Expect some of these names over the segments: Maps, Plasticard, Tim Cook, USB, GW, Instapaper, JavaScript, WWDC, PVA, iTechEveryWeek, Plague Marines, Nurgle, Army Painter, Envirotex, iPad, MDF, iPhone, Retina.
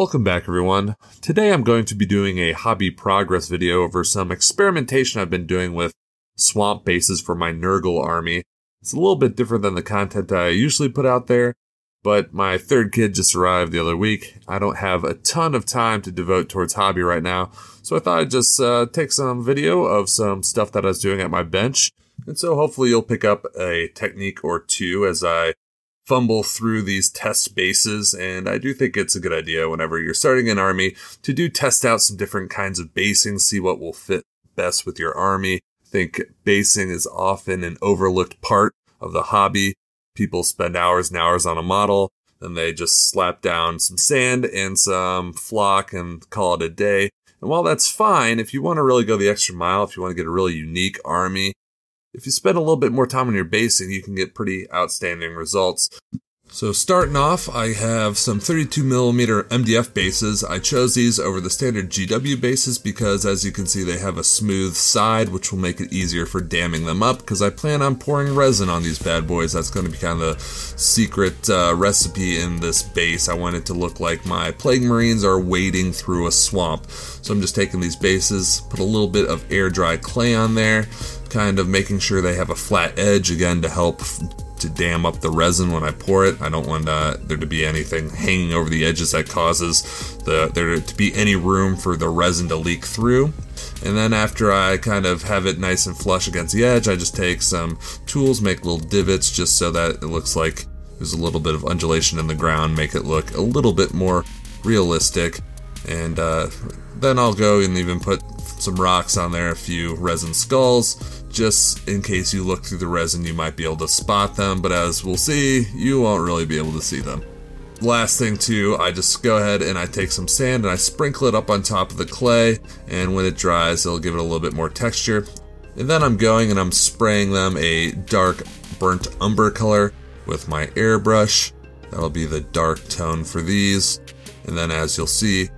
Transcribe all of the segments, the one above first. Welcome back everyone. Today I'm going to be doing a hobby progress video over some experimentation I've been doing with swamp bases for my Nurgle army. It's a little bit different than the content I usually put out there, but my third kid just arrived the other week. I don't have a ton of time to devote towards hobby right now, so I thought I'd just take some video of some stuff that I was doing at my bench, and so hopefully you'll pick up a technique or two as I fumble through these test bases. And I do think it's a good idea whenever you're starting an army to do test out some different kinds of basing, see what will fit best with your army. I think basing is often an overlooked part of the hobby. People spend hours and hours on a model, and they just slap down some sand and some flock and call it a day. And while that's fine, if you want to really go the extra mile, if you want to get a really unique army, if you spend a little bit more time on your basing, you can get pretty outstanding results. So starting off, I have some 32mm MDF bases. I chose these over the standard GW bases because, as you can see, they have a smooth side, which will make it easier for damming them up, because I plan on pouring resin on these bad boys. That's going to be kind of the secret recipe in this base. I want it to look like my Plague Marines are wading through a swamp. So I'm just taking these bases, put a little bit of air dry clay on there, kind of making sure they have a flat edge, again, to help to dam up the resin when I pour it. I don't want there to be anything hanging over the edges that causes there to be any room for the resin to leak through. And then after I kind of have it nice and flush against the edge, I just take some tools, make little divots just so that it looks like there's a little bit of undulation in the ground, make it look a little bit more realistic. And then I'll go and even put some rocks on there, a few resin skulls, just in case you look through the resin you might be able to spot them, but as we'll see, you won't really be able to see them. Last thing too, I just go ahead and I take some sand and I sprinkle it up on top of the clay, and when it dries it'll give it a little bit more texture. And then I'm going and I'm spraying them a dark burnt umber color with my airbrush. That'll be the dark tone for these, and then as you'll see.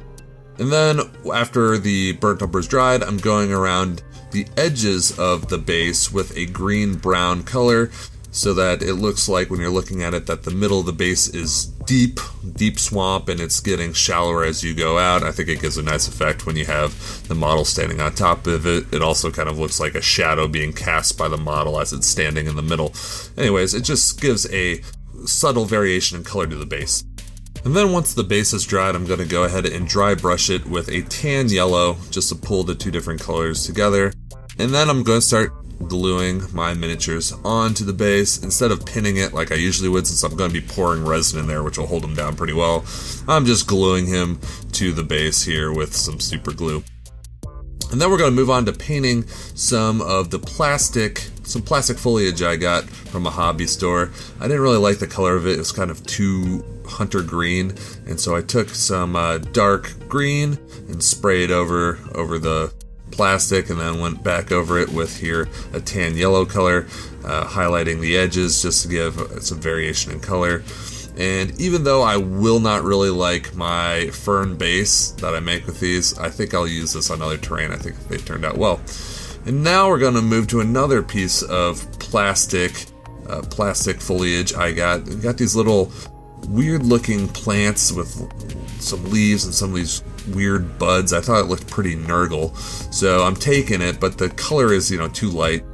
And then after the burnt umber is dried, I'm going around the edges of the base with a green-brown color so that it looks like when you're looking at it that the middle of the base is deep, deep swamp, and it's getting shallower as you go out. I think it gives a nice effect when you have the model standing on top of it. It also kind of looks like a shadow being cast by the model as it's standing in the middle. Anyways, it just gives a subtle variation in color to the base. And then once the base is dried, I'm going to go ahead and dry brush it with a tan yellow just to pull the two different colors together. And then I'm going to start gluing my miniatures onto the base instead of pinning it like I usually would, since I'm going to be pouring resin in there, which will hold them down pretty well. I'm just gluing him to the base here with some super glue. And then we're going to move on to painting some of the plastic foliage I got from a hobby store. I didn't really like the color of it. It was kind of too hunter green, and so I took some dark green and sprayed over the plastic, and then went back over it with here a tan yellow color, highlighting the edges just to give some variation in color. And even though I will not really like my fern base that I make with these, I think I'll use this on other terrain. I think they turned out well. And now we're going to move to another piece of plastic foliage I got. We got these little weird looking plants with some leaves and some of these weird buds. I thought it looked pretty Nurgle, so I'm taking it, but the color is, you know, too light.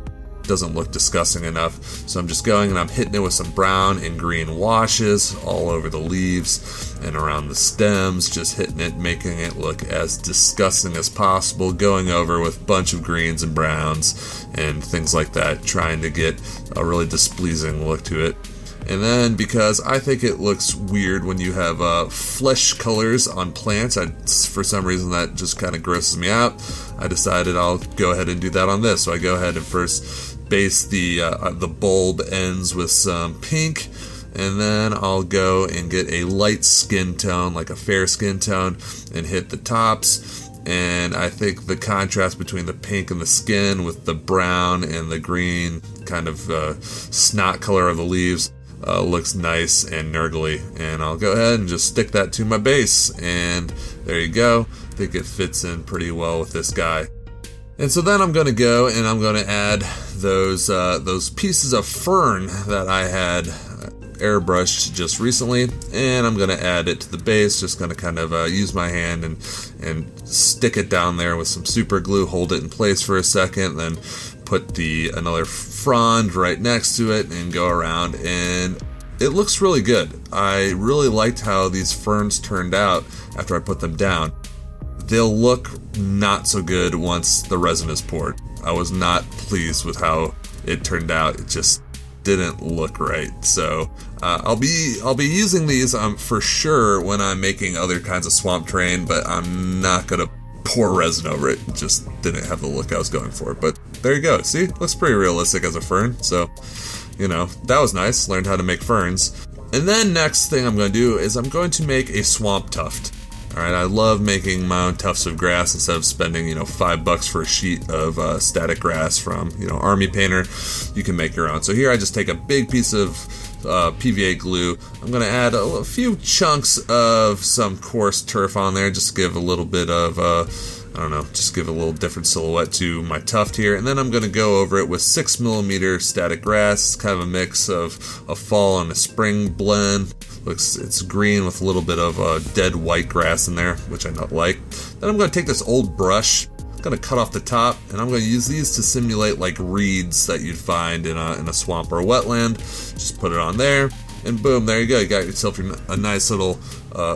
Doesn't look disgusting enough, so I'm just going and I'm hitting it with some brown and green washes all over the leaves and around the stems, just hitting it, making it look as disgusting as possible, going over with a bunch of greens and browns and things like that, trying to get a really displeasing look to it. And then, because I think it looks weird when you have flesh colors on plants, for some reason that just kind of grosses me out, I decided I'll go ahead and do that on this. So I go ahead and first base the bulb ends with some pink, and then I'll go and get a light skin tone, like a fair skin tone, and hit the tops. And I think the contrast between the pink and the skin with the brown and the green kind of snot color of the leaves looks nice and Nurgly. And I'll go ahead and just stick that to my base, and there you go. I think it fits in pretty well with this guy. And so then I'm going to go and I'm going to add those pieces of fern that I had airbrushed just recently, and I'm going to add it to the base. Just going to kind of use my hand and stick it down there with some super glue, hold it in place for a second, then put another frond right next to it and go around, and it looks really good. I really liked how these ferns turned out after I put them down. They'll look not so good once the resin is poured. I was not pleased with how it turned out. It just didn't look right. So I'll be using these for sure when I'm making other kinds of swamp terrain, but I'm not gonna pour resin over it. It just didn't have the look I was going for. But there you go. See, looks pretty realistic as a fern. So you know, that was nice. Learned how to make ferns. And then next thing I'm going to do is I'm going to make a swamp tuft. Alright, I love making my own tufts of grass instead of spending, you know, $5 for a sheet of static grass from, you know, Army Painter. You can make your own. So here I just take a big piece of PVA glue. I'm going to add a few chunks of some coarse turf on there just to give a little bit of, I don't know, just give a little different silhouette to my tuft here, and then I'm going to go over it with 6mm static grass. It's kind of a mix of a fall and a spring blend. It's green with a little bit of dead white grass in there, which I not like. Then I'm going to take this old brush, I'm going to cut off the top, and I'm going to use these to simulate like reeds that you'd find in a swamp or a wetland. Just put it on there. And boom, there you go. You got yourself a nice little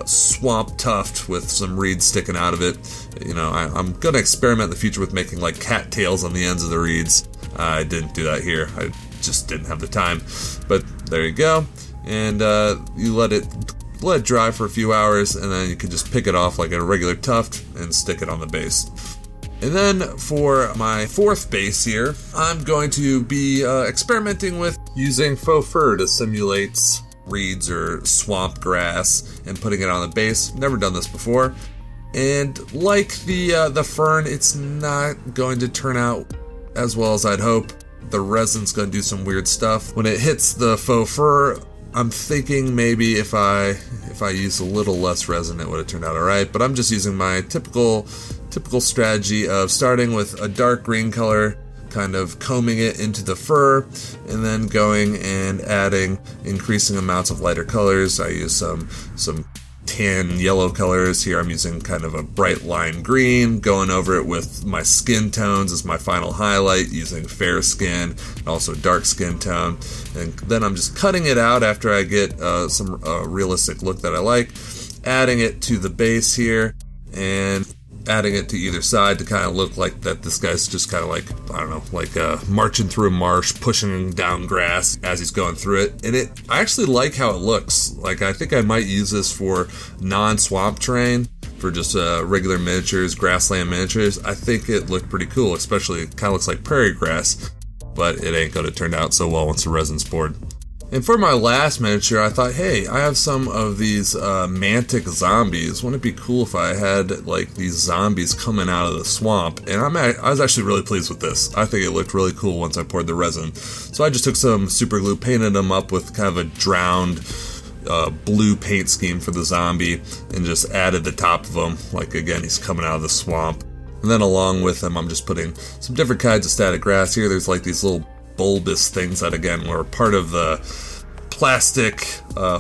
swamp tuft with some reeds sticking out of it. You know, I'm going to experiment in the future with making like cattails on the ends of the reeds. I didn't do that here. I just didn't have the time. But there you go. And you let it dry for a few hours, and then you can just pick it off like a regular tuft and stick it on the base. And then for my fourth base here, I'm going to be experimenting with using faux fur to simulate reeds or swamp grass and putting it on the base. Never done this before. And like the fern, it's not going to turn out as well as I'd hope. The resin's going to do some weird stuff. When it hits the faux fur, I'm thinking maybe if I used a little less resin, it would have turned out alright. But I'm just using my typical strategy of starting with a dark green color, kind of combing it into the fur, and then going and adding increasing amounts of lighter colors. I use some tan yellow colors here. I'm using kind of a bright lime green, going over it with my skin tones as my final highlight, using fair skin and also dark skin tone. And then I'm just cutting it out after I get some realistic look that I like, adding it to the base here, and adding it to either side to kind of look like that this guy's just kind of like, I don't know, like marching through a marsh, pushing down grass as he's going through it. And I actually like how it looks. Like, I think I might use this for non-swamp terrain, for just regular miniatures, grassland miniatures. I think it looked pretty cool, especially it kind of looks like prairie grass, but it ain't going to turn out so well once the resin's poured. And for my last miniature, I thought, hey, I have some of these mantic zombies. Wouldn't it be cool if I had like these zombies coming out of the swamp? And I was actually really pleased with this. I think it looked really cool once I poured the resin. So I just took some super glue, painted them up with kind of a drowned blue paint scheme for the zombie, and just added the top of him. Like, again, he's coming out of the swamp. And then along with him, I'm just putting some different kinds of static grass here. There's like these little bulbous things that, again, were part of the plastic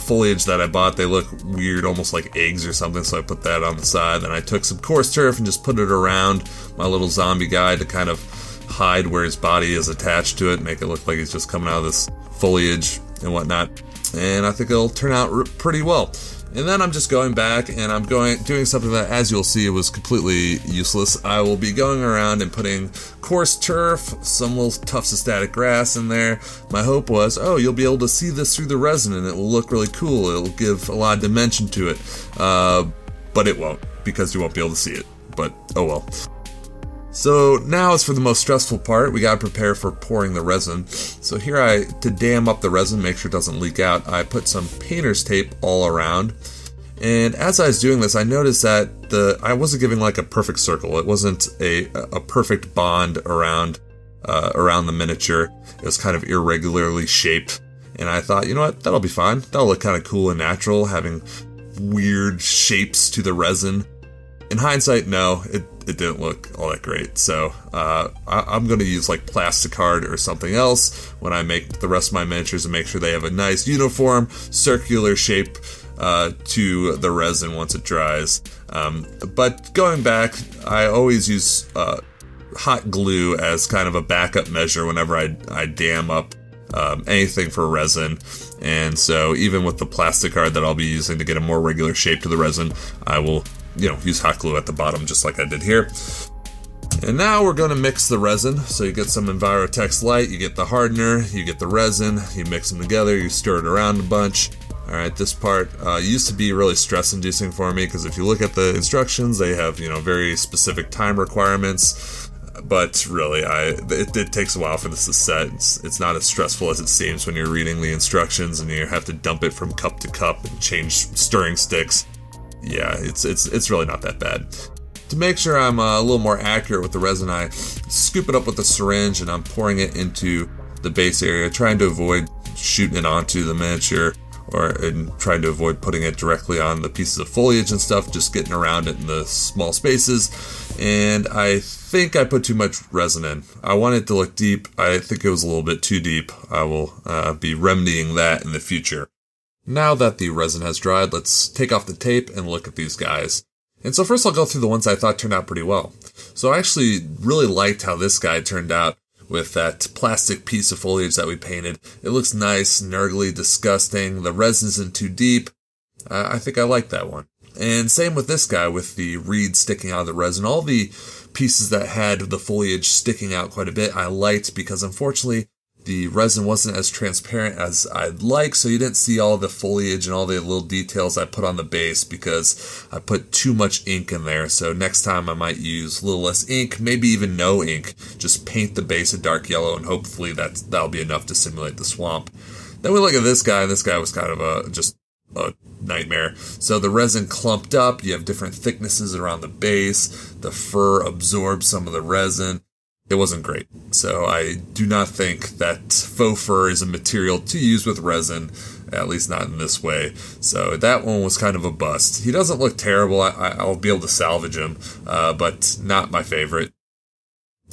foliage that I bought. They look weird, almost like eggs or something, so I put that on the side. Then I took some coarse turf and just put it around my little zombie guy to kind of hide where his body is attached to it, make it look like he's just coming out of this foliage and whatnot. And I think it'll turn out pretty well. And then I'm just going back and I'm doing something that, as you'll see, was completely useless. I will be going around and putting coarse turf, some little tufts of static grass in there. My hope was, oh, you'll be able to see this through the resin and it will look really cool. It'll give a lot of dimension to it. But it won't, because you won't be able to see it. But oh well. So now it's for the most stressful part. We gotta prepare for pouring the resin. So here to dam up the resin, make sure it doesn't leak out, I put some painter's tape all around. And as I was doing this, I noticed that I wasn't giving like a perfect circle. It wasn't a perfect bond around the miniature. It was kind of irregularly shaped. And I thought, you know what, that'll be fine. That'll look kind of cool and natural, having weird shapes to the resin. In hindsight, no, it it didn't look all that great. So I'm going to use like Plasticard or something else when I make the rest of my miniatures and make sure they have a nice uniform circular shape to the resin once it dries. But going back, I always use hot glue as kind of a backup measure whenever I dam up anything for resin. And so even with the Plasticard that I'll be using to get a more regular shape to the resin, I will, you know, use hot glue at the bottom just like I did here. And now we're going to mix the resin. So you get some Envirotex Light, you get the hardener, you get the resin, you mix them together, you stir it around a bunch. Alright, this part used to be really stress-inducing for me, because if you look at the instructions, they have, you know, very specific time requirements. But really, it takes a while for this to set. It's not as stressful as it seems when you're reading the instructions and you have to dump it from cup to cup and change stirring sticks. Yeah, it's really not that bad. To make sure I'm a little more accurate with the resin, I scoop it up with a syringe and I'm pouring it into the base area, trying to avoid shooting it onto the miniature, and trying to avoid putting it directly on the pieces of foliage and stuff, just getting around it in the small spaces. And I think I put too much resin in. I want it to look deep. I think it was a little bit too deep. I will be remedying that in the future. Now that the resin has dried, let's take off the tape and look at these guys. And so first I'll go through the ones I thought turned out pretty well. So I actually really liked how this guy turned out with that plastic piece of foliage that we painted. It looks nice, nurgly, disgusting. The resin isn't too deep. I think I like that one. And same with this guy with the reed sticking out of the resin. All the pieces that had the foliage sticking out quite a bit I liked, because unfortunately the resin wasn't as transparent as I'd like, so you didn't see all the foliage and all the little details I put on the base because I put too much ink in there. So next time I might use a little less ink, maybe even no ink. Just paint the base a dark yellow and hopefully that'll be enough to simulate the swamp. Then we look at this guy, and this guy was kind of just a nightmare. So the resin clumped up, you have different thicknesses around the base, the fur absorbs some of the resin. It wasn't great. So I do not think that faux fur is a material to use with resin, at least not in this way. So that one was kind of a bust. He doesn't look terrible. I'll be able to salvage him, but not my favorite.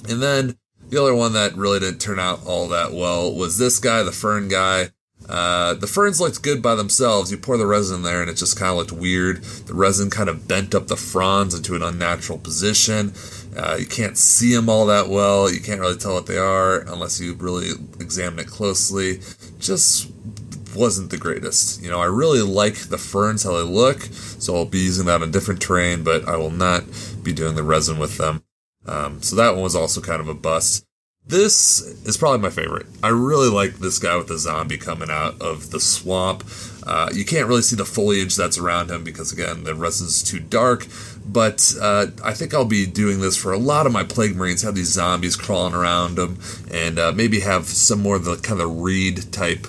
And then the other one that really didn't turn out all that well was this guy, the fern guy. The ferns looked good by themselves. You pour the resin in there and it just kind of looked weird. The resin kind of bent up the fronds into an unnatural position. You can't see them all that well. You can't really tell what they are unless you really examine it closely. Just wasn't the greatest. You know, I really like the ferns, how they look, so I'll be using that on different terrain, but I will not be doing the resin with them. So that one was also kind of a bust. This is probably my favorite. I really like this guy with the zombie coming out of the swamp. You can't really see the foliage that's around him because, again, the resin is too dark. But I think I'll be doing this for a lot of my Plague Marines, have these zombies crawling around them, and maybe have some more of the kind of reed-type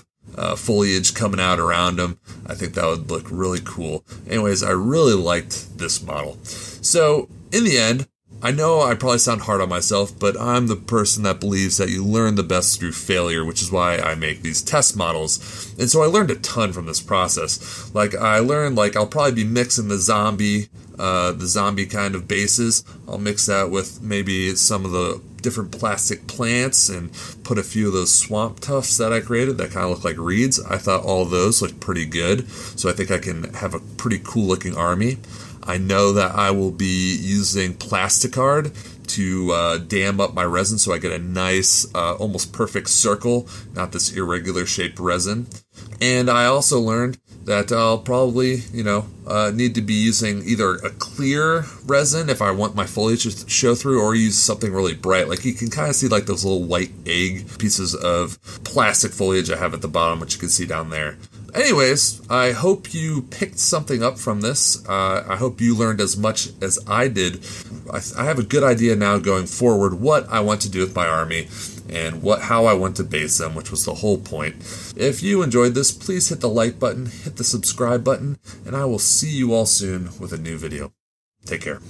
foliage coming out around them. I think that would look really cool. Anyways, I really liked this model. So, in the end, I know I probably sound hard on myself, but I'm the person that believes that you learn the best through failure, which is why I make these test models. And so I learned a ton from this process. Like, I learned, like, I'll probably be mixing the zombie kind of bases. I'll mix that with maybe some of the different plastic plants and put a few of those swamp tufts that I created that kind of look like reeds. I thought all of those looked pretty good, so I think I can have a pretty cool looking army. I know that I will be using Plasticard to dam up my resin so I get a nice, almost perfect circle, not this irregular shaped resin. And I also learned that I'll probably, you know, need to be using either a clear resin if I want my foliage to show through, or use something really bright. Like, you can kind of see like those little white egg pieces of plastic foliage I have at the bottom, which you can see down there. Anyways, I hope you picked something up from this. I hope you learned as much as I did. I have a good idea now going forward what I want to do with my army and how I want to base them, which was the whole point. If you enjoyed this, please hit the like button, hit the subscribe button, and I will see you all soon with a new video. Take care.